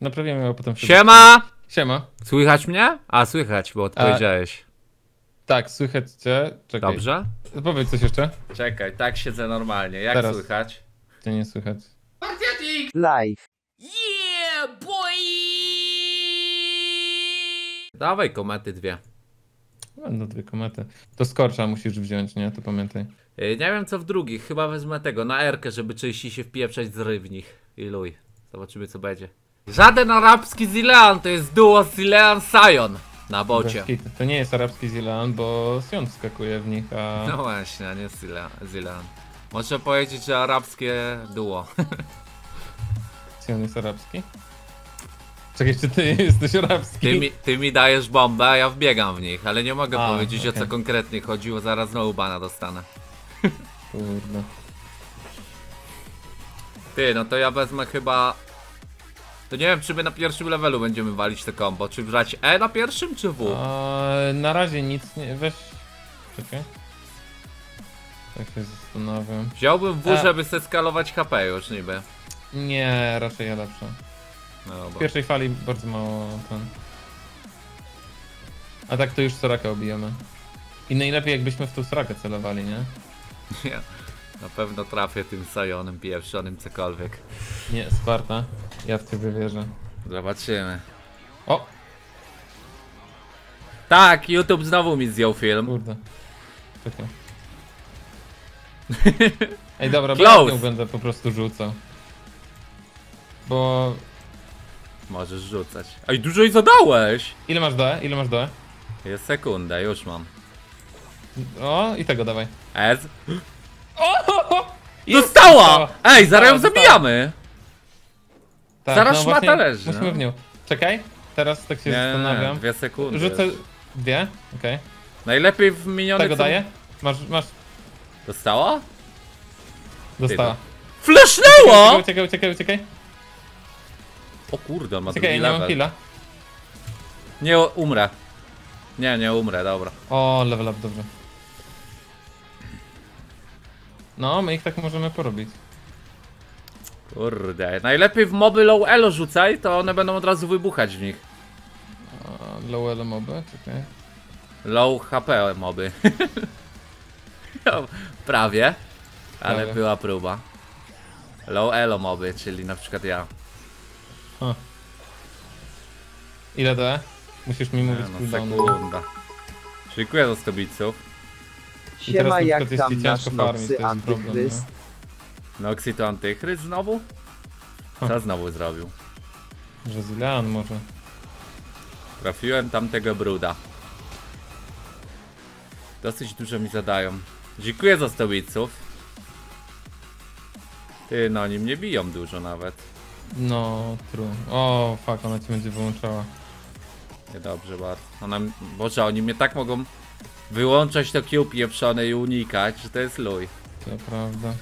Naprawiamy ją potem. Siema! Siema. Słychać mnie? A, słychać, bo odpowiedziałeś. Tak, słychać cię. Czekaj. Dobrze? Powiedz coś jeszcze. Czekaj, tak siedzę normalnie. Jak teraz słychać? Cię nie słychać. Live. Yeah, boy! Dawaj komety dwie. Będą dwie komety. To skorcza musisz wziąć, nie? To pamiętaj. Nie wiem co w drugich, chyba wezmę tego na R-kę, żeby czyści się wpieprzać z rybni. I luj. Zobaczymy co będzie. Żaden arabski Zilean, to jest duo Zilean Sion na bocie. To nie jest arabski Zilean, bo Sion wskakuje w nich, a... No właśnie, a nie Zilean. Można powiedzieć, że arabskie duo. Sion jest arabski? Czekaj, czy ty jesteś arabski? Ty mi dajesz bombę, a ja wbiegam w nich, ale nie mogę powiedzieć okay. O co konkretnie chodziło, zaraz znowu bana dostanę. Kurde. Ty, no to ja wezmę chyba... To nie wiem, czy my na pierwszym levelu będziemy walić te combo, czy brać E na pierwszym, czy W? Na razie nic nie... Weź... Czekaj. Tak się zastanawiam. Wziąłbym W, żeby zeskalować HP już niby. Nie, raczej ja lepsze. No, w pierwszej fali bardzo mało ten. A tak to już Soraka obijemy. I najlepiej jakbyśmy w tą Sorakę celowali, nie? Nie, na pewno trafię tym Sionem pieprzonym cokolwiek. Nie, Sparta. Ja w ciebie wierzę. Zobaczymy. O! Tak, YouTube znowu mi zdjął film. Kurde. Czekaj. Ej, dobra, bo będę po prostu rzucał. Bo... Możesz rzucać. Ej, dużo i zadałeś! Ile masz do E? Ile masz do E? Jest sekunda, już mam. O, i tego dawaj. Ez. Dostała! Ej, zaraz ją zabijamy! Tak, zaraz no, szmata leży. Musimy w nią. Czekaj, teraz tak się zastanawiam. 2 sekundy. Rzucę dwie, okej. Najlepiej w minionych... Tego daję? Masz... Dostała? Dostała. Flashnęła! Uciekaj. O kurde, ma drugi level. Nie mam Nie umrę. Nie umrę, dobra. O, level up, dobrze. No, my ich tak możemy porobić. Kurde, najlepiej w moby low elo rzucaj, to one będą od razu wybuchać w nich. Low elo moby? Czekaj. Low HP moby. Prawie. Ale była próba. Low elo moby, czyli na przykład ja. O. Ile do E? Musisz mi mówić sekunda. Dziękuję za 100 biców. Siema, jak tam nasz Noxy Antychryst? Noxy to Antychryst znowu? Co znowu zrobił? Że Zilean może. Trafiłem tamtego bruda. Dosyć dużo mi zadają. Dziękuję za 100 biców. Ty, no nim nie biją dużo nawet. No, true. O, fuck, ona ci będzie wyłączała. Niedobrze bardzo. Ona... Boże, oni mnie tak mogą wyłączać to Q pieprzone i unikać, że to jest luj. To prawda.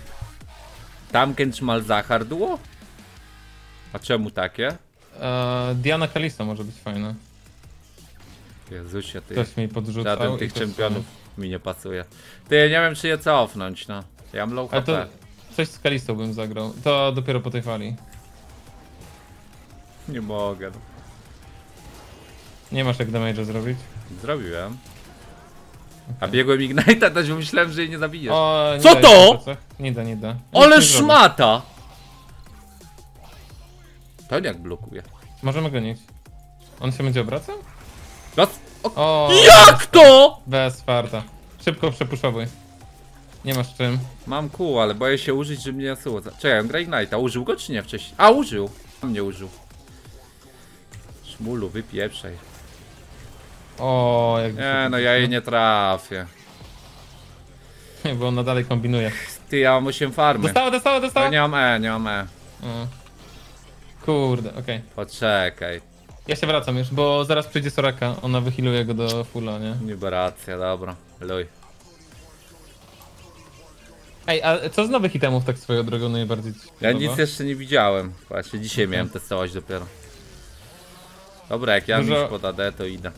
Tamkęcz Malzachar duo? A czemu takie? Diana Kalista może być fajna. Jezusie, ty. Ktoś mi podrzucał. Żaden tych czempionów mi nie pasuje. Ty, nie wiem czy je cofnąć, no. Ja mam low HP. To coś z Kalistą bym zagrał. To dopiero po tej fali. Nie mogę. Nie masz jak damage'a zrobić? Zrobiłem. Okay. A biegłem Ignite'a, też myślałem, że jej nie zabijesz. O, nie. Co to? Nie da. Ale szmata! To jak blokuje. Możemy gonić. On się będzie obracał? O, jak to? Bez farta. Szybko przepuszowuj. Nie masz czym. Mam kół, ale boję się użyć, żeby mnie Yasuo. Czekaj, on gra Ignite'a. Użył go czy nie wcześniej? A, użył. Mnie użył. Mulu, wypieprzaj. O, jak nie, no ja jej nie trafię. Nie, bo ona dalej kombinuje. Ty, ja mam 8 farmy. Dostała. Ja nie mam E. Kurde, okej. Poczekaj. Ja się wracam już, bo zaraz przyjdzie Soraka. Ona wychiluje go do fulla, nie? Niby racja, dobra. Luj. Ej, a co z nowych itemów tak swoją drogą najbardziej ci się podoba? Ja nic jeszcze nie widziałem. Właśnie dzisiaj miałem testować dopiero. Dobra, jak ja już pod AD, to idę.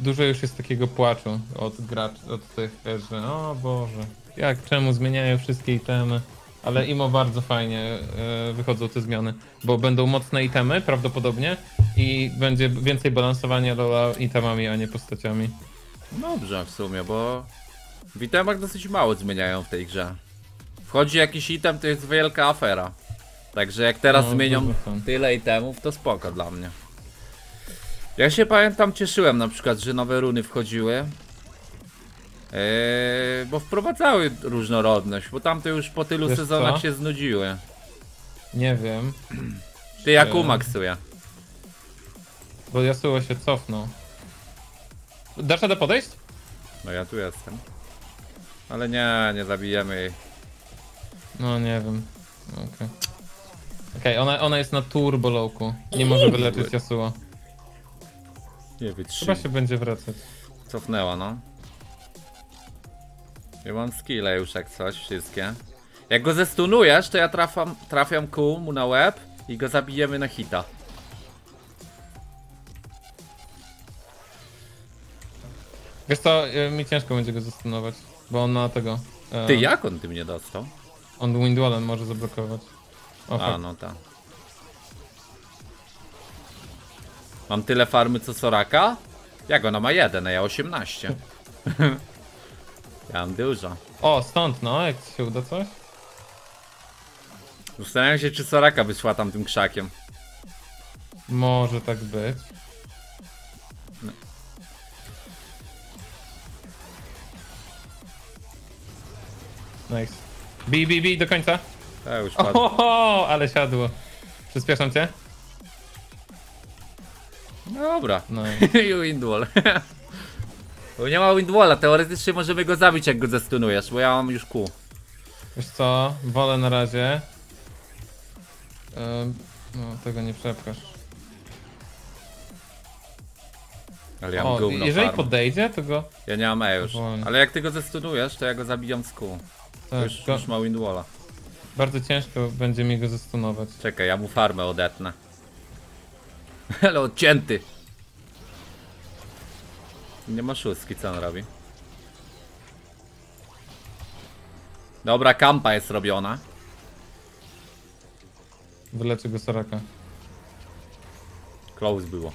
Dużo już jest takiego płaczu od graczy, od tych, że o Boże, jak czemu zmieniają wszystkie itemy. ale imo bardzo fajnie wychodzą te zmiany, bo będą mocne itemy prawdopodobnie i będzie więcej balansowania rola itemami, a nie postaciami. Dobrze w sumie, bo w itemach dosyć mało zmieniają w tej grze. Wchodzi jakiś item, to jest wielka afera. Także jak teraz zmienią tyle itemów, to spoko dla mnie. Ja się pamiętam, cieszyłem na przykład, że nowe runy wchodziły, bo wprowadzały różnorodność, bo tamte już po tylu sezonach się znudziły. Nie wiem. Ty jak umaksuje. Bo Yasuo się cofnął. Dasz radę podejść? No ja tu jestem. Ale nie, nie zabijemy jej. No nie wiem. Okej. Okej, ona jest na turbo lowku. Nie może wyleczyć Yasuo. Nie wytrzyma. Chyba się będzie wracać. Cofnęła, no. Ja mam skille już jak coś, wszystkie. Jak go zestunujesz, to ja trafiam kół mu na łeb i go zabijemy na hita. Wiesz co, mi ciężko będzie go zestunować, bo on ma tego... Ty, jak on tym nie dostał? On windwallem może zablokować. O, a, no tak. Mam tyle farmy co Soraka? Jak ona ma 1, a ja 18. Ja mam dużo. O, stąd no, jak się uda coś? Zastanawiam się, czy Soraka by szła tam tym krzakiem. Może tak być. No. Nice. Bij do końca. Ja już padłem. Ohoho, ale siadło. Przyspieszam cię. Dobra. No. Windwall. Bo nie ma windwalla, teoretycznie możemy go zabić, jak go zestunujesz, bo ja mam już kół. Wiesz co, wolę na razie. No, tego nie przepkasz. Ale ja mam gówno jeżeli farm. Podejdzie, to go... Ja nie mam już. Wolę. Ale jak ty go zestunujesz, to ja go zabijam z kół. Tak, już ma windwalla. Bardzo ciężko będzie mi go zestunować. Czekaj, ja mu farmę odetnę. Ale odcięty. Nie ma szóstki, co on robi? Dobra, kampa jest robiona. Wyleczy go Soraka. Close było.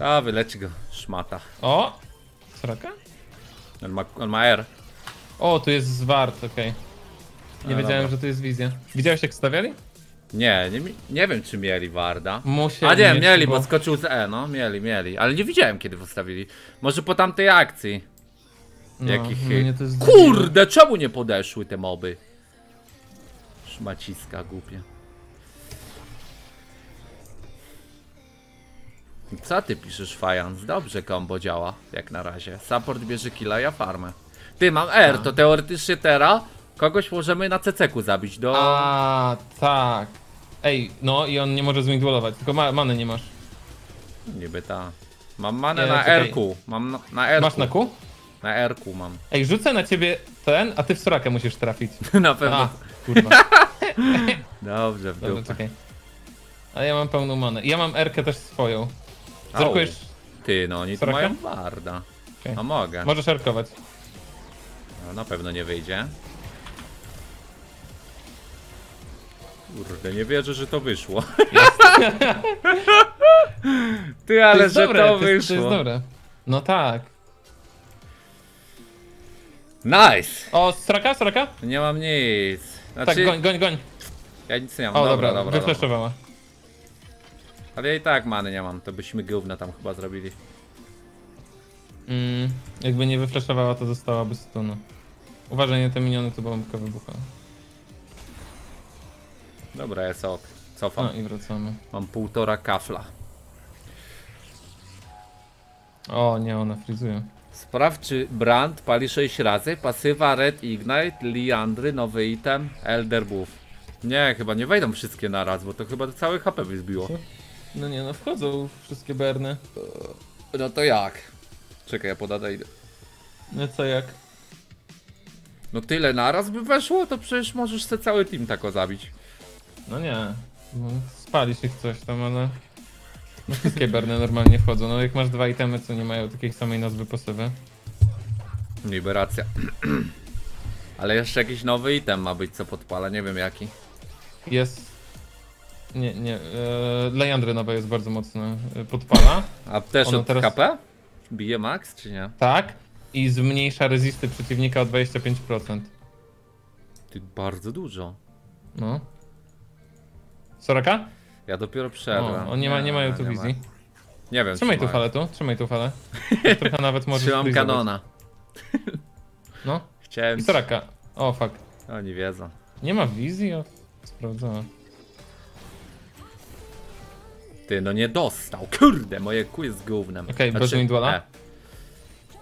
A, wyleczy go, szmata. O! Soraka? On ma R. O, tu jest zwart, okej. Nie wiedziałem, że tu jest wizja. Widziałeś jak stawiali? Nie wiem czy mieli Warda. Musieli mieli, bo skoczył z E, no mieli, ale nie widziałem kiedy postawili. Może po tamtej akcji. No, kurde, czemu nie podeszły te moby? Szmaciska głupie. Co ty piszesz, Fajans? Dobrze combo działa, jak na razie. Support bierze killa, ja farmę. Ty, mam R, to teoretycznie teraz kogoś możemy na CC-ku zabić do... A tak. Ej, no i on nie może zwindwallować, tylko many nie masz. Niby ta. Mam manę na R-ku. Mam na R-ku. Masz na Q? Na R-ku mam. Ej, rzucę na ciebie ten, a ty w Sorakę musisz trafić. Na pewno. A, kurwa. Dobrze, w dupę. Czekaj. A ja mam pełną manę. Ja mam R-kę też swoją. Zarkujesz... Ty, no oni tu mają barda. Okay. A mogę. Możesz R-kować. No, na pewno nie wyjdzie. Kurde, nie wierzę, że to wyszło. Ty, ale to jest że dobre, to wyszło. To jest dobre. No tak. Nice! O, Soraka? Nie mam nic. Znaczy... Tak, goń. Ja nic nie mam. O, dobra. Wyfleszowała. Ale ja i tak many nie mam, to byśmy gówno tam chyba zrobili. Jakby nie wyfleszowała, to zostałaby stuna. Uważaj, nie te miniony, to bombka wybucha. Dobra, jest ok. Cofam. No i wracamy. Mam 1,5 kafla. O nie, ona frizuje. Sprawdź, czy Brand pali 6 razy. Pasywa Red Ignite, Liandry, nowy item, Elder Buff. Nie, chyba nie wejdą wszystkie na raz, bo to chyba całe HP by zbiło. No nie, no wchodzą wszystkie berny. No to jak? Czekaj, ja podadę idę. No co jak? No tyle na raz by weszło, to przecież możesz sobie cały team tako zabić. No nie, spali się coś tam, ale no wszystkie berny normalnie wchodzą. No jak masz dwa itemy, co nie mają takiej samej nazwy pasywy. Liberacja. Ale jeszcze jakiś nowy item ma być, co podpala, nie wiem jaki. Jest... Nie, Liandry nowa jest bardzo mocno podpala. A też ono od teraz... HP? Bije max, czy nie? Tak. I zmniejsza rezysty przeciwnika o 25%. Ty, bardzo dużo. No. Soraka? Ja dopiero przerwę. On nie ma YouTube-wizji. Nie wiem. Trzymaj tu falę tu, Trochę nawet może. Trzymam kanona. No. Chciałem. I Soraka. O, fuck. Oni wiedzą. Nie ma wizji? O, sprawdzałem. Ty, no nie dostał. Kurde, moje kły z gównem. Okej, bez Nidala.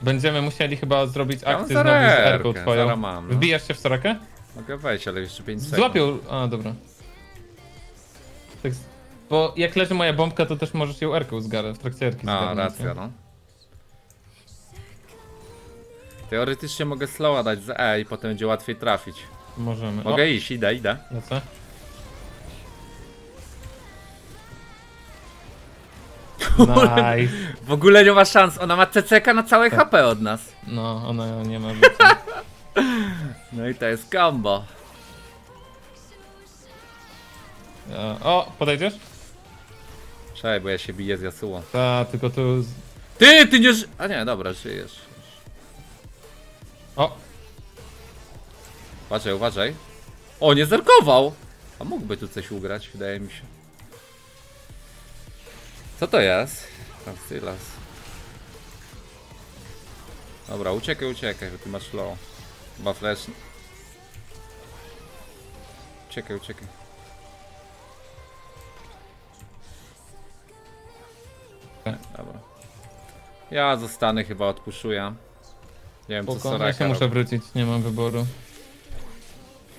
Będziemy musieli chyba zrobić akcję znowu z erką twoją. Zara mam, no. Wbijasz się w Sorakę? Mogę wejść, ale jeszcze 5 sekund. Złapią... A, dobra. Tak, bo jak leży moja bombka, to też możesz ją erką zgarać, w trakcie erki zgarać. A, racja, no. Teoretycznie mogę slowa dać z E i potem będzie łatwiej trafić. Możemy. Mogę iść, idę. Lecę. Nice. W ogóle nie ma szans, ona ma CCK na całe HP od nas. No, ona nie ma życia. No i to jest combo. O, podejdziesz? Czekaj, bo ja się biję z Yasuo. Ta, tylko tu... Ty nie... A nie, dobra, żyjesz. O! Uważaj, uważaj. O, nie zerkował! A mógłby tu coś ugrać, wydaje mi się. Co to jest? Tam Sylas. Dobra, uciekaj, bo ty masz low. Chyba flash. Uciekaj. Dobra. Ja zostanę, chyba odpuszuję. Nie wiem, co Soraka. Ja się muszę wrócić, nie mam wyboru.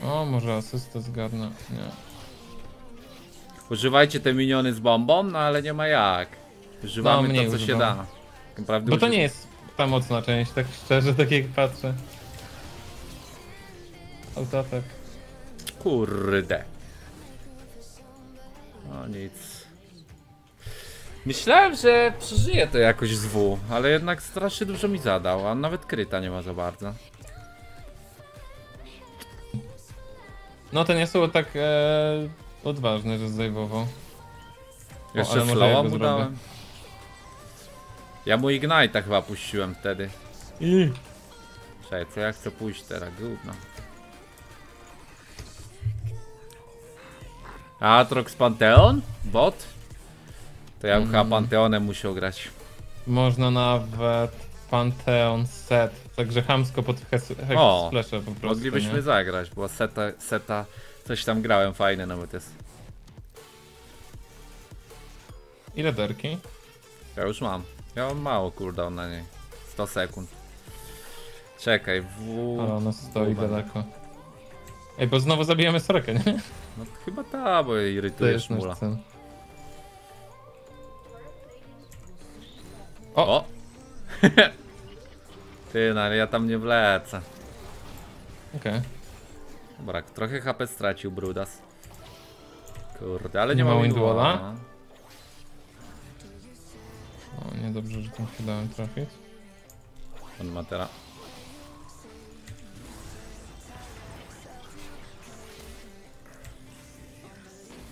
O, może asystę zgarnę. Nie. Używajcie te miniony z bombą, no ale nie ma jak. Używamy no, to, co się da. Bo to nie jest ta mocna część, tak szczerze, tak jak patrzę. Autoatak. Kurde. No nic. Myślałem, że przeżyję to jakoś z W, ale jednak strasznie dużo mi zadał, a nawet kryta nie ma za bardzo. No to nie są tak... Odważny, że zdejmował. Jeszcze flowa mu dałem. Ja mu Ignite'a chyba puściłem wtedy. Czekaj, co ja chcę pójść teraz? Gówno. Aatrox Panteon? Bot? To ja chyba Panteonem musiał grać. Można nawet Panteon set. Także chamsko pod Hex Splasher po prostu. Moglibyśmy nie? Zagrać, bo seta... Coś tam grałem, fajne nawet jest. Ile derki? Ja już mam. Ja mam mało cooldown na niej. 100 sekund. Czekaj, ale ona stoi daleko. Ej, bo znowu zabijamy Sorakę, nie? No chyba ta, bo jej irytuje szmula. O! Ty, no ale ja tam nie wlecę. Okej. Dobra, trochę HP stracił Brudas. Kurde, ale nie ma Winduala. O, niedobrze, że tam się dałem trafić. On ma teraz.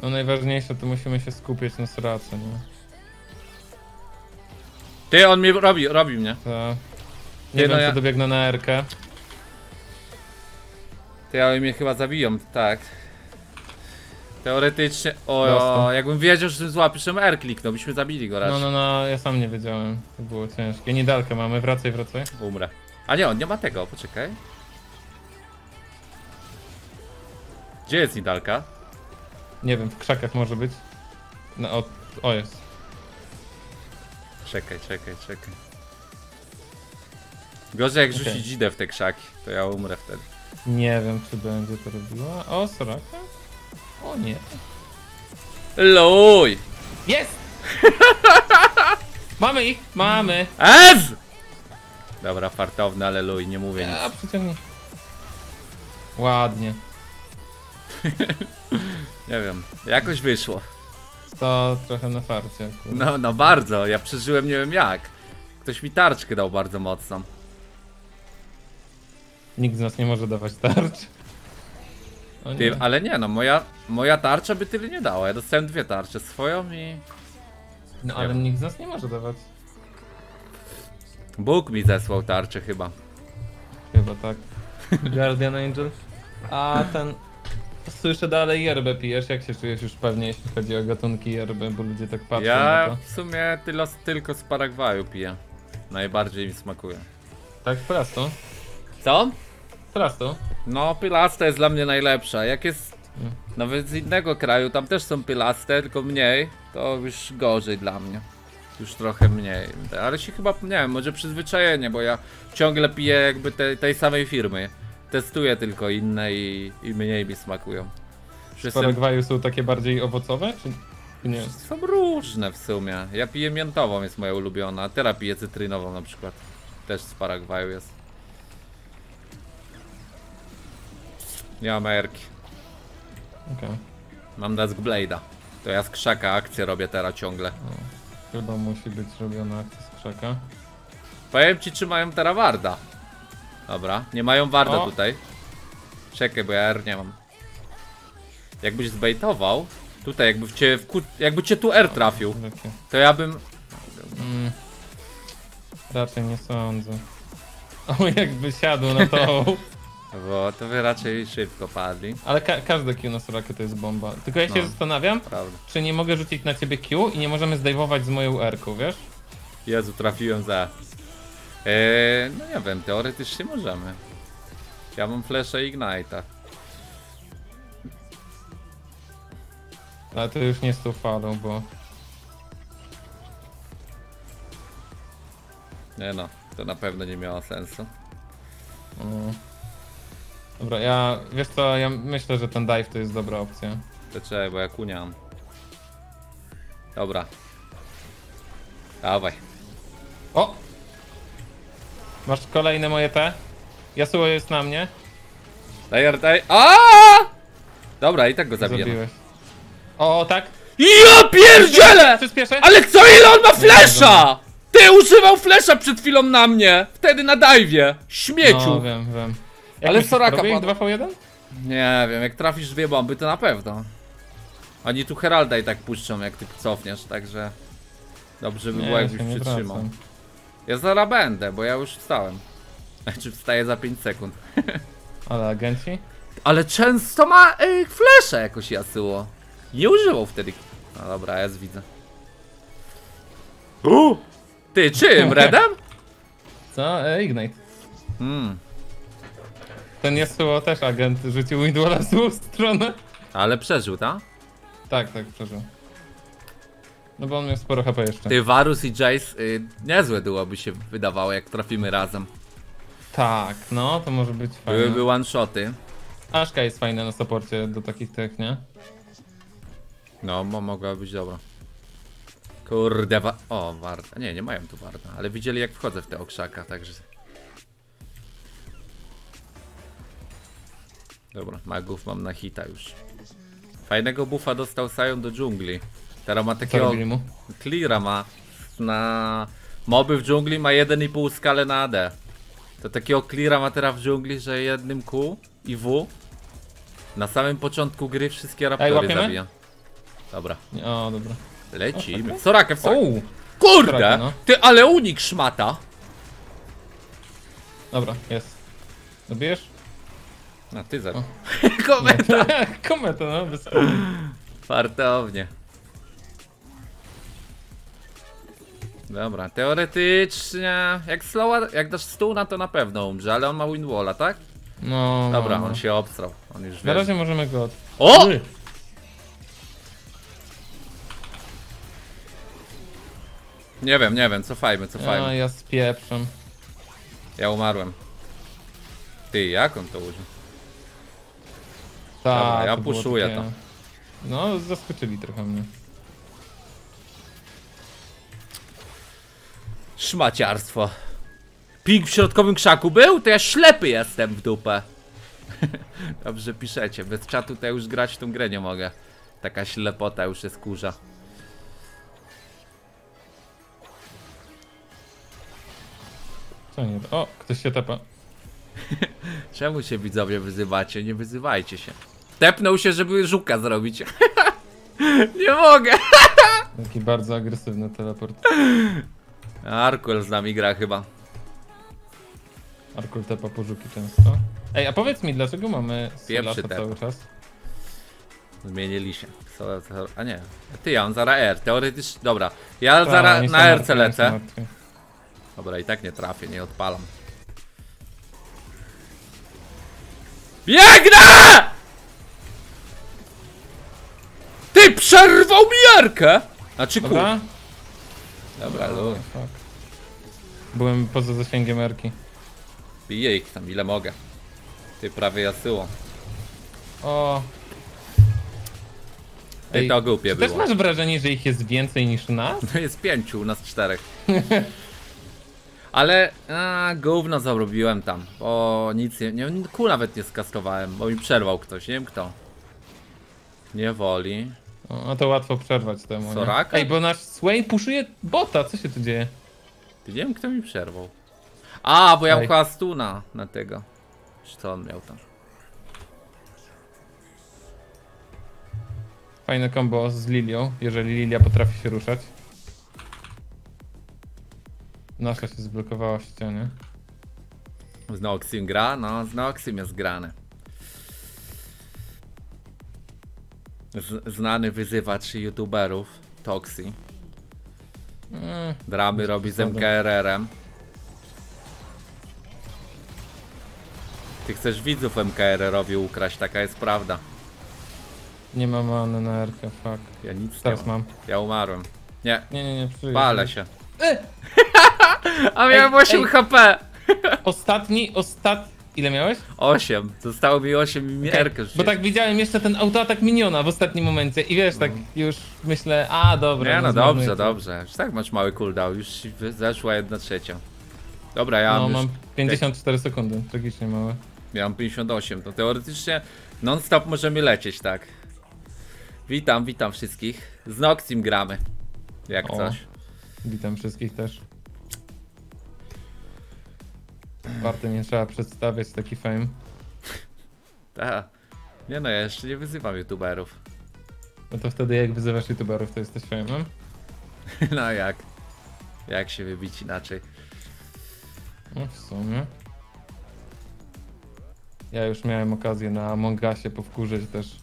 No najważniejsze to musimy się skupić na Sorace, nie? Ty, on mnie robi mnie. Tak. Nie wiem, co dobiegnę na R-kę. Ty, ale mnie chyba zabiją, tak. Teoretycznie... O, jakbym wiedział, że tym złapiszem R kliknął, byśmy zabili go raczej. No, ja sam nie wiedziałem. To było ciężkie. Nidalkę mamy, wracaj. Umrę. A nie, on nie ma tego, poczekaj. Gdzie jest Nidalka? Nie wiem, w krzakach może być. No, o jest. Czekaj. Gorzej jak rzucić dzidę w te krzaki, to ja umrę wtedy. Nie wiem, czy będzie to robiła. O, Soraka? O nie. Luj! Jest! Mamy ich! Mamy! Ez! Dobra, fartowny, ale luj, nie mówię nic. A, przyciągnij. Ładnie. Nie wiem, jakoś wyszło. To trochę na farcie. No bardzo, ja przeżyłem nie wiem jak. Ktoś mi tarczkę dał bardzo mocną. Nikt z nas nie może dawać tarcz. Ty, ale nie no, moja tarcza by tyle nie dała. Ja dostałem dwie tarcze, swoją i... No ale nikt z nas nie może dawać. Bóg mi zesłał tarczę chyba. Chyba tak. Guardian Angel. A ten... Słyszę dalej, yerbę pijesz, jak się czujesz już pewnie, jeśli chodzi o gatunki yerby, bo ludzie tak patrzą na to. Ja w sumie tylko z Paragwaju piję. Najbardziej mi smakuje. Tak, plasto? Co? Plasto? No, pylasta jest dla mnie najlepsza. Jak jest nawet z innego kraju, tam też są pylaste, tylko mniej, to już gorzej dla mnie. Już trochę mniej. Ale się chyba, nie wiem, może przyzwyczajenie, bo ja ciągle piję jakby tej samej firmy. Testuję tylko inne i mniej mi smakują. W Paragwaju są takie bardziej owocowe, czy nie? Są różne w sumie. Ja piję miętową, jest moja ulubiona, a teraz piję cytrynową na przykład. Też z Paragwaju jest. Nie mam erki. Okay. Mam Dusk Blade'a. To ja z krzaka akcję robię teraz ciągle. No, chyba musi być robiona akcja z krzaka. Powiem ci, czy mają teraz warda. Dobra, nie mają warda tutaj. Czekaj, bo ja R nie mam. Jakbyś zbejtował, tutaj jakby cię, jakby cię tu R trafił, to ja bym... Raczej nie sądzę. O, jakby siadł na to. Bo to wy raczej szybko padli. Ale każde Q na Sorakę to jest bomba. Tylko ja się zastanawiam, czy nie mogę rzucić na ciebie Q i nie możemy zdejmować z moją R-ką, wiesz? Jezu, trafiłem za... no nie wiem, teoretycznie możemy. Ja mam flesza Ignite'a. Ale to już nie z tą falą, bo... Nie no, to na pewno nie miało sensu. Dobra, wiesz co, ja myślę, że ten dive to jest dobra opcja. To czekaj, bo ja kuniam. Dobra. Dawaj. O! Masz kolejne moje te? Yasuo jest na mnie. Daj. Aaaa! Dobra, i tak go zabiję. O, tak? Ja pierdzielę! Przyspieszę? Ale co, ile on ma flesza? Ty używał flesza przed chwilą na mnie. Wtedy na dive'ie. Śmieciu. No, wiem. Ale Soraka padł. 2v1? Nie wiem, jak trafisz dwie bomby, to na pewno. Oni tu Heralda i tak puszczą, jak ty cofniesz, także... Dobrze by było, jakbyś przytrzymał. Ja zaraz będę, bo ja już wstałem. Znaczy wstaję za 5 sekund. Ale agenci? Ale często ma flesze jakoś Yasuo. Nie używał wtedy. No dobra, ja widzę. Ty czym? Redem? Co? Ignite. Ten Yasuo też agent rzucił Windwalla w złą stronę. Ale przeżył, tak? Tak, przeżył. No bo on miał sporo HP jeszcze. Ty, Varus i Jace, niezłe duo by się wydawało, jak trafimy razem. Tak, no to może być fajne. Byłyby one-shoty. Ashka jest fajna na supporcie do takich tych, nie? No, mogła być dobra. Kurde, warda. Nie mają tu warda, ale widzieli, jak wchodzę w te okrzaka, także... Dobra, magów mam na hita już. Fajnego buffa dostał Sion do dżungli. Teraz ma takiego cleara na moby w dżungli, ma 1,5 skalę na AD. To takiego cleara ma teraz w dżungli, że jednym Q i W na samym początku gry wszystkie raptory zabija. Dobra. O, dobra. Lecimy. Sorakę w sobie. Kurde! Soraka, no. Ty, ale unik szmata! Dobra, jest. Dobijesz? A ty za. Kometa! Kometa, no, wyskoczy. Fartownie. Dobra, teoretycznie, jak dasz stół na to na pewno umrze, ale on ma Windwalla, tak? No. Dobra, on się obstrał, on już wie. Na razie możemy go... O! Nie wiem, cofajmy. Ja spieprzam. Ja umarłem. Ty, jak on to użył? Tak, ja puszuję to. No, zaskoczyli trochę mnie. Szmaciarstwo. Ping w środkowym krzaku był? To ja ślepy jestem w dupę. Dobrze piszecie, bez czatu to ja już grać w tą grę nie mogę. Taka ślepota już jest kurza. Co nie? O, ktoś się tapa. Czemu się widzowie wyzywacie? Nie wyzywajcie się. Tepnął się, żeby żuka zrobić. Nie mogę. Taki bardzo agresywny teleport. Arkul z nami gra chyba. Arkul tepa po żuki często. Ej, a powiedz mi, dlaczego mamy Sylasa cały czas? Zmienili się. A nie. Ty, ja on zaraz R. Teoretycznie. Dobra. Ja zaraz na RC lecę. Dobra, i tak nie trafię, nie odpalam. Biegnę! Ty przerwał mi jarkę! Znaczy kur... Dobra, dobra, dobra. Tak. Byłem poza zasięgiem jarki. Biję ich tam ile mogę. Ty prawie Yasuo. O. Ej, ej, to głupie było. Też masz wrażenie, że ich jest więcej niż nas? No jest 5, u nas 4. Ale gówno zarobiłem tam, bo nic nie, kół nawet nie skastowałem, bo mi przerwał ktoś, nie wiem kto. Nie woli. No to łatwo przerwać temu. Soraka? Ej, bo nasz Swain puszuje bota, co się tu dzieje? Nie wiem kto mi przerwał. A, bo ja miałem stuna na tego. Co on miał tam? Fajne combo z Lilią, jeżeli Lilia potrafi się ruszać. Nasza się zblokowała w ścianie. Z Noxym gra? No, z Noxym jest grane. Znany wyzywacz youtuberów, Toxi. Dramy robi z MKRR-em. Ty chcesz widzów MKRR-owi ukraść, taka jest prawda. Nie mam many na RK, fuck. Ja nic teraz nie mam. Ja umarłem. Nie, nie palę się. A miałem 8 HP. Ile miałeś? 8. Zostało mi 8 i RK. Bo tak widziałem jeszcze ten autoatak miniona w ostatnim momencie i wiesz, tak już myślę, a dobra. Nie, no dobrze, dobrze. Już tak masz mały cooldown, już zeszła 1/3. Dobra, ja mam. No, mam 54 sekundy, tragicznie małe. Ja mam 58, to teoretycznie non-stop możemy lecieć, tak. Witam, witam wszystkich. Z Noxym gramy. Jak o, coś. Witam wszystkich też. Warto, nie trzeba przedstawiać taki fame. Tak. Nie no, ja jeszcze nie wyzywam youtuberów. No to wtedy jak wyzywasz youtuberów, to jesteś fame'em? No jak? Jak się wybić inaczej? No w sumie. Ja już miałem okazję na Among Usie powkurzyć też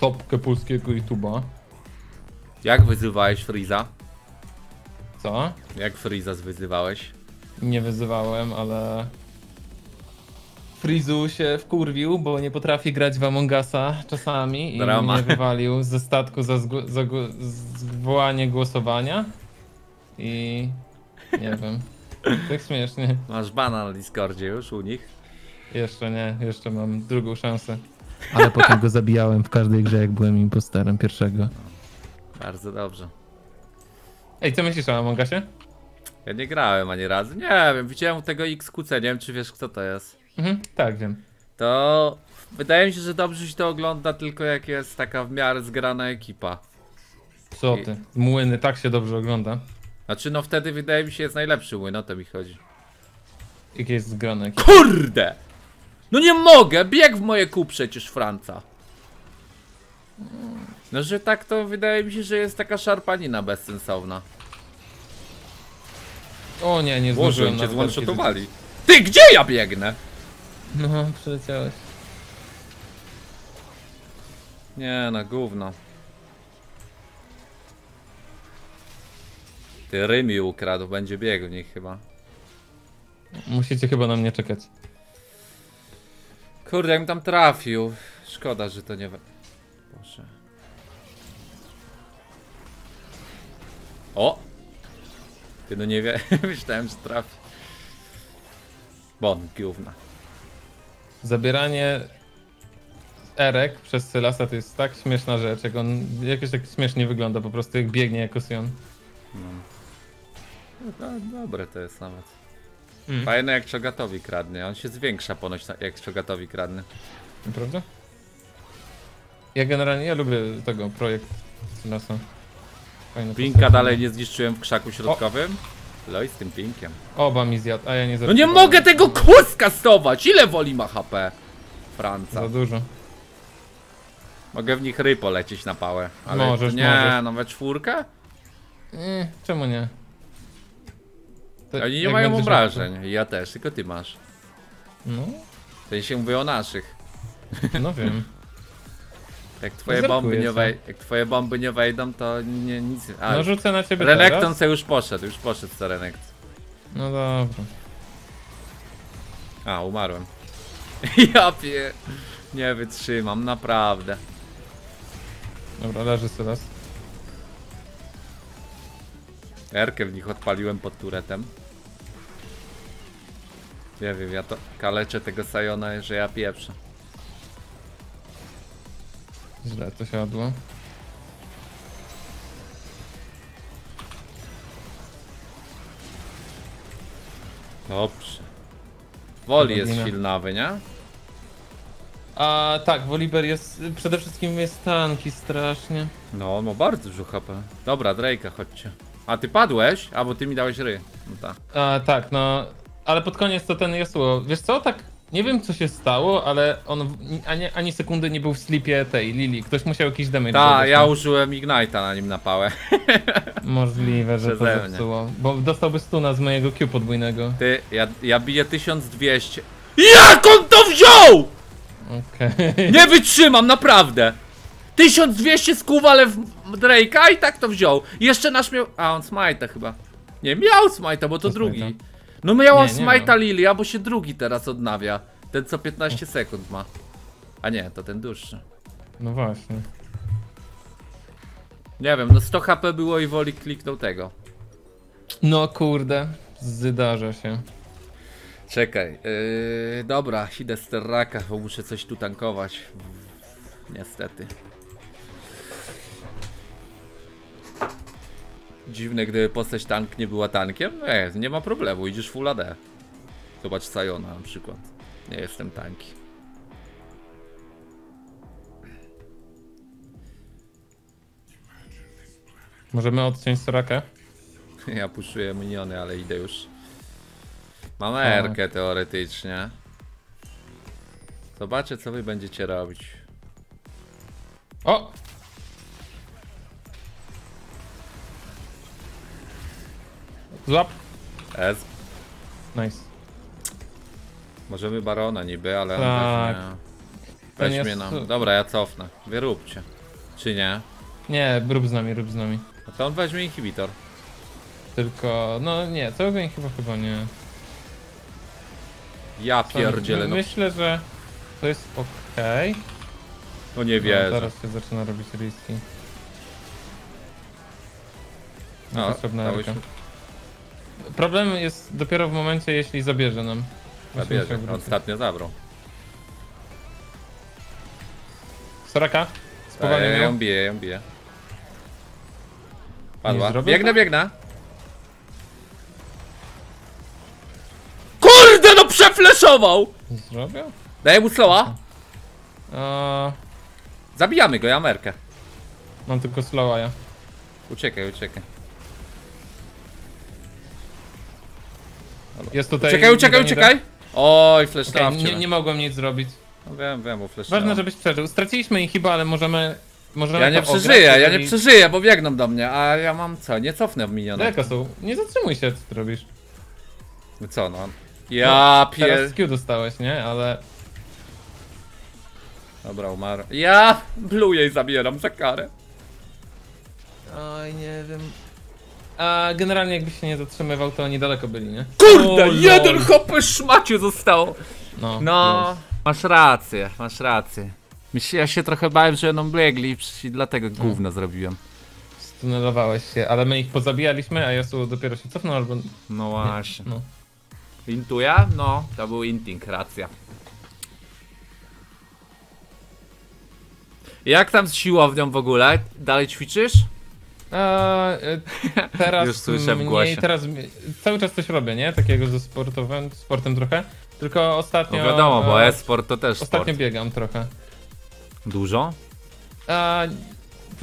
topkę polskiego YouTube'a. Jak wyzywałeś Freeza? Co? Jak Freeza wyzywałeś? Nie wyzywałem, ale... Freezu się wkurwił, bo nie potrafi grać w Among Usa czasami i mnie wywalił ze statku za zwołanie głosowania. I... nie wiem. Tak śmiesznie. Masz bana na Discordzie już u nich? Jeszcze nie, jeszcze mam drugą szansę. Ale potem go zabijałem w każdej grze, jak byłem imposterem pierwszego. Bardzo dobrze. Ej, co myślisz o Among Usie? Ja nie grałem ani razu, nie wiem, widziałem tego XQC, nie wiem czy wiesz kto to jest. Mhm, tak wiem. To wydaje mi się, że dobrze się to ogląda tylko jak jest taka w miarę zgrana ekipa. Co ty, młyny tak się dobrze ogląda. Znaczy no wtedy wydaje mi się jest najlepszy młyn, o to mi chodzi. Jak jest zgrana ekipa. Kurde! No nie mogę, bieg w moje kół przecież Franca. No że tak to wydaje mi się, że jest taka szarpanina bezsensowna. O nie, nie zdążyłem. Boże, cię złonshotowali. Ty, gdzie ja biegnę? No, przeleciałeś. Nie, no gówno. Ty Rymi ukradł, będzie biegł w nich chyba. Musicie chyba na mnie czekać. Kurde, jakbym tam trafił. Szkoda, że to nie... Boże. O! Ty no nie wiem, myślałem, że trafi. Bon, gówna. Zabieranie Erek przez Sylasa to jest tak śmieszna rzecz, jak on jakoś tak śmiesznie wygląda, po prostu jak biegnie jako Sion. No, dobre to jest nawet. Fajne jak Czogatowi kradnie, on się zwiększa ponoć jak Czogatowi kradnie. Prawda? Ja generalnie lubię tego projekt Sylasa. Pinka dalej nie zniszczyłem w krzaku środkowym. Loj z tym pinkiem. Oba mi zjadł, a ja nie. No nie mogę tego kuskastować! Ile Woli ma HP? Franca. Za dużo. Mogę w nich rypo lecieć na pałę. Ale możesz, nie, możesz. No we czwórkę? Nie, czemu nie? To oni nie mają obrażeń, to... ja też, tylko ty masz. No. To się mówi o naszych. No wiem. Jak twoje, no bomby nie wejdą, to nie, nic. A, no rzucę na ciebie Renekton teraz. Se już poszedł to Renekton. No dobra. A, umarłem. Ja pie... Nie wytrzymam, naprawdę. Dobra, leży Sylas. Erkę w nich odpaliłem pod turetem. Nie wiem, ja to kaleczę tego Siona, że ja pieprzę. Źle to siadło. Dobrze. Woli jest silnawy, nie? A tak, Volibear jest, przede wszystkim jest tanki strasznie. No, no bardzo dużo HP. Dobra, Drake'a chodźcie. A ty padłeś? A bo ty mi dałeś ry. No tak. A tak, no. Ale pod koniec to ten Yasuo. Wiesz co, tak nie wiem co się stało, ale on ani sekundy nie był w slipie tej Lili. Ktoś musiał jakiś damage. Tak, ja użyłem Ignite'a na nim na pałę. Możliwe, że to zepsuło. Bo dostałby stuna z mojego Q podwójnego. Ty, ja biję 1200. Jak on to wziął?! Okay. Nie wytrzymam, naprawdę! 1200 skuwale w Drake'a i tak to wziął. Jeszcze nasz miał... A, on smite'a chyba. Nie, miał smite'a, bo to drugi. Smite'a? No miał on smite'a Lilia, bo się drugi teraz odnawia. Ten co 15 sekund ma. A nie, to ten dłuższy. No właśnie. Nie wiem, no 100 HP było i Woli kliknął tego. No kurde, zdarza się. Czekaj, dobra, idę z Terraka, bo muszę coś tu tankować. Niestety. Dziwne, gdyby postać tank nie była tankiem? Nie ma problemu, idziesz full AD. Zobacz Siona na przykład. Nie jestem tanki. Możemy odciąć Sorakę? Ja puszuję miniony, ale idę już. Mam erkę teoretycznie. Zobaczę co wy będziecie robić. O! Złap! Ez. Nice. Możemy barona niby, ale tak. Weźmie nam. Dobra, ja cofnę. Wy róbcie. Czy nie? Nie, rób z nami, rób z nami. A to on weźmie inhibitor. Tylko, no nie, całego inhibitor chyba nie. Ja pierdzielę. No. Myślę, że to jest okej. No nie wierzę. No, teraz się zaczyna robić riski. No, problem jest dopiero w momencie, jeśli zabierze nam. Zabierze, ostatnio zabrał. Soraka? Spowalnie ją. Ja ją biję. Padła. Biegnę, biegnę. Przefleszował! Zrobię? Daję mu slowa. Zabijamy go, ja merkę. Mam tylko slowa, ja. Uciekaj, uciekaj. Dobra. Jest tutaj. Uciekaj, uciekaj, uciekaj! Oj, fleszowałem. Okay, nie mogłem nic zrobić. No wiem, bo fleszowałem. Ważne, żebyś przeżył. Straciliśmy ich chyba, ale możemy ja nie przeżyję, ograć, ja nie przeżyję, bo biegną do mnie, a ja mam co? Nie cofnę w minionach. Nie zatrzymuj się, co ty robisz. No co, no. Ja no, teraz Q dostałeś, nie? Ale... Dobra, umarł. Ja blue jej zabieram za karę. Oj, nie wiem. A generalnie jakbyś się nie zatrzymywał, to niedaleko byli, nie? Kurde, jeden HP szmacie zostało. No, masz rację, masz rację. Ja się trochę bałem, że będą biegli i dlatego gówno zrobiłem. Stunelowałeś się, ale my ich pozabijaliśmy, a Yasuo dopiero się cofnął albo... No właśnie. No. Intuję? No, to był inting, racja. Jak tam z siłownią w ogóle? Dalej ćwiczysz? Teraz już słyszę w głosie. Teraz cały czas coś robię, nie? Takiego ze sportem trochę. Tylko ostatnio... No wiadomo, bo e-sport to też sport. Ostatnio biegam trochę. Dużo?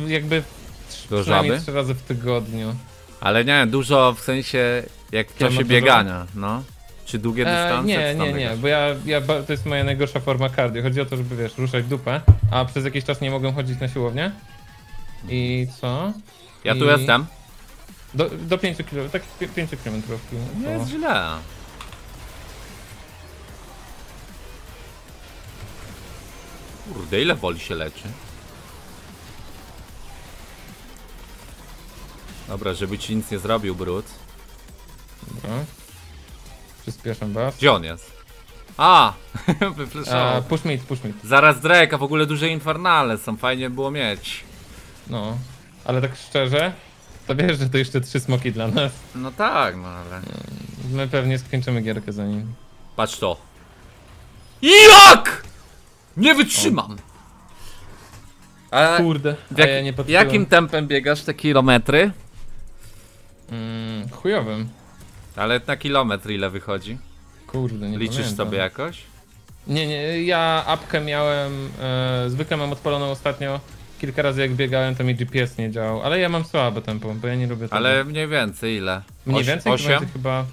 Jakby 3 razy w tygodniu. Ale nie, dużo w sensie... Jak w czasie biegania, no. Czy długie dystanse? Nie, bo ja to jest moja najgorsza forma cardio. Chodzi o to, żeby wiesz, ruszać dupę, a przez jakiś czas nie mogę chodzić na siłownię. I co? Ja tu jestem. Do 5 km, tak 5 km. Nie jest źle. Kurde, ile woli się leczy? Dobra, żeby ci nic nie zrobił, brud. Dobra. Przyspieszam was. Gdzie on jest? A! push mid. Zaraz Drake, a w ogóle duże infernale są, fajnie było mieć. No, ale tak szczerze, to wiesz, że to jeszcze 3 smoki dla nas. No tak, no ale... My pewnie skończymy gierkę za nim. Patrz to. Jak? Nie wytrzymam! A kurde, ja nie patrzyłem. Jakim tempem biegasz te kilometry? Chujowym. Ale na kilometr ile wychodzi? Kurde, nie liczysz pamiętam sobie jakoś? Nie, ja apkę miałem, zwykle mam odpaloną ostatnio. Kilka razy jak biegałem, to mi GPS nie działał, ale ja mam słabe tempo, bo ja nie lubię tego. Ale mniej więcej ile? Mniej więcej 8? Chyba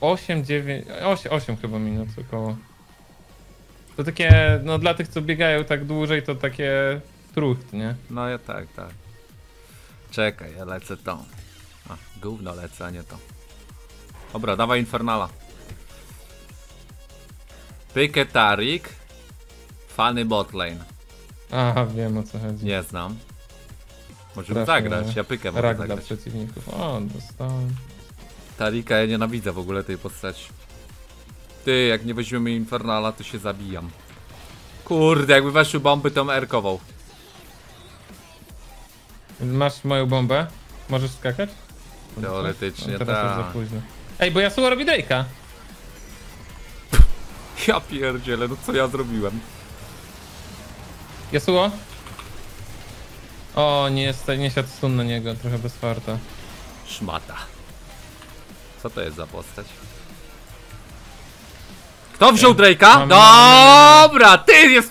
8, 9, 8 chyba minut około. To takie, no dla tych co biegają tak dłużej, to takie trucht, nie? No ja tak. Czekaj, ja lecę tą. A, gówno lecę, a nie tą. Dobra, dawaj infernala. Pykę Taric. Funny botlane. Aha, wiem o co chodzi. Nie znam. Możemy zagrać, ja pykę mogę zagrać. Dla przeciwników, o dostałem. Tarika ja nienawidzę w ogóle tej postaci. Ty, jak nie weźmiemy infernala, to się zabijam. Kurde, jakby weszły bomby, to erkował. Masz moją bombę? Możesz skakać? Teoretycznie, tak. Teraz już za późno. Ej, bo Yasuo robi Drake'a. Ja pierdzielę, no co ja zrobiłem? Yasuo? O, nie siadł stun na niego, trochę bez farta. Szmata. Co to jest za postać? Kto wziął Drake'a? Dobra, ty, jest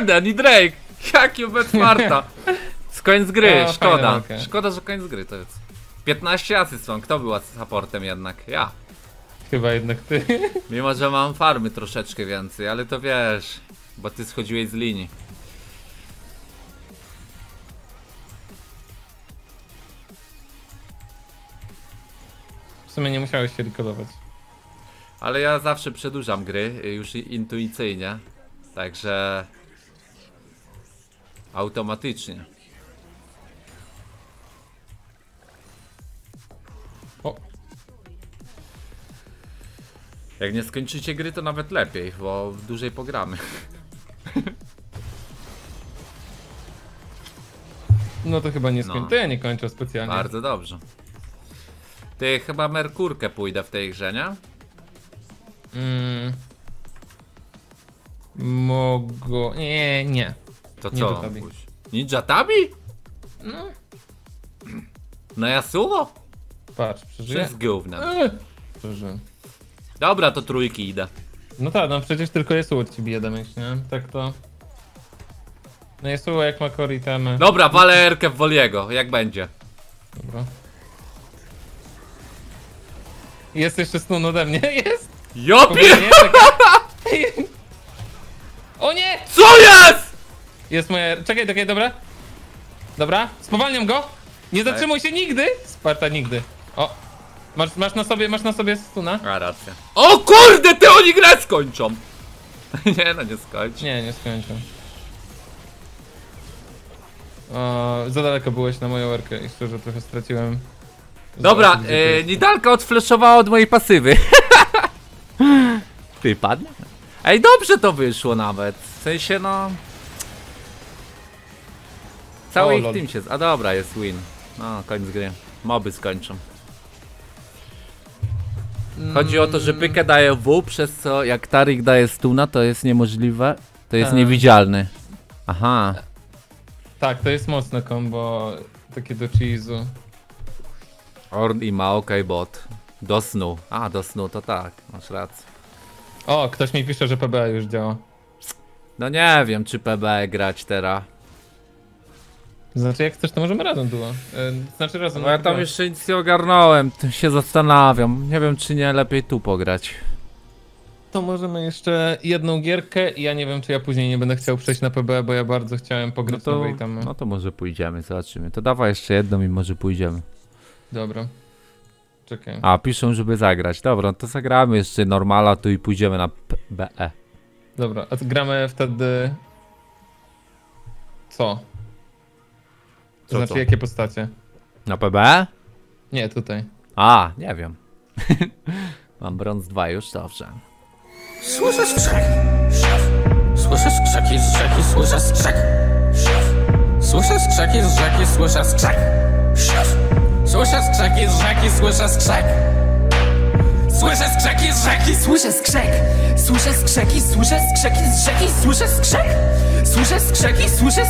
4-1 i Drake. Jakie bez farta. Z koniec gry, o, szkoda. Szkoda, że koniec gry to jest. 15 asyst są, kto był supportem jednak? Ja. Chyba jednak ty. Mimo, że mam farmy troszeczkę więcej, ale to wiesz, bo ty schodziłeś z linii. W sumie nie musiałeś się rekodować. Ale ja zawsze przedłużam gry, już intuicyjnie. Także... automatycznie. Jak nie skończycie gry, to nawet lepiej, bo dłużej pogramy. No to chyba nie skończę, ja nie kończę specjalnie. Bardzo dobrze. Ty, chyba Merkurkę pójdę w tej grze, nie? Mogło... Nie. To co? Ninja Tabi? Ninja Tabi? No. No Yasuo? Patrz, przeżyję. Przez gównem. Przeżyję. Dobra, to trójki idę. No tak, no przecież tylko Yasuo ci bije damage, nie? Tak to... No Yasuo jak ma core itemy. Dobra, walę R-kę w Voliego, jak będzie. Dobra. Jest jeszcze stun ode mnie, jest! Jopie! O nie! CO JEST?! Jest moja... Czekaj, dobra. Dobra, spowalniam go! Nie zatrzymuj się nigdy! Sparta nigdy. O! Masz na sobie stuna? A, racja. O kurde, ty oni grę skończą! Nie no, nie skończą. Nie skończą. O, za daleko byłeś na moją erkę i szczerze trochę straciłem. Dobra, Nidalka odfleszowała od mojej pasywy. Ty padnie? Ej, dobrze to wyszło nawet. W sensie no... Cały ich team się... A dobra, jest win. No, koniec gry. Moby skończą. Chodzi o to, że pykę daje W, przez co jak Taric daje stuna, to jest niemożliwe, to jest niewidzialny. Aha. Tak, to jest mocne combo, takie do cheese'u. Orn i Maokai bot. Do snu. A, do snu to tak, masz rację. O, ktoś mi pisze, że PBE już działa. No nie wiem, czy PBE grać teraz. Znaczy jak chcesz, to możemy razem duo. Znaczy razem. No ja tam jeszcze nic nie ogarnąłem, tym się zastanawiam. Nie wiem, czy nie lepiej tu pograć. To możemy jeszcze jedną gierkę i ja nie wiem, czy ja później nie będę chciał przejść na PBE, bo ja bardzo chciałem pograć nowej tamy. No to może pójdziemy, zobaczymy. To dawaj jeszcze jedną i może pójdziemy. Dobra. Czekaj. A, piszą, żeby zagrać. Dobra, to zagramy jeszcze normala tu i pójdziemy na PBE. Dobra, a gramy wtedy... Co? To znaczy, jakie postacie? Na PBE? Nie, tutaj. A, nie wiem. Mam brąz 2 już, dobrze. Słyszę skrzek. Słyszę skrzeki z rzeki, słyszę skrzek. Słyszę skrzeki z rzeki, słyszę skrzek. Słyszę skrzeki z rzeki, słyszę skrzek. Słyszę skrzeki z rzeki, słyszę skrzek. Słyszę skrzeki z rzeki, słyszę skrzek. Słyszę skrzeki, słyszę skrzek.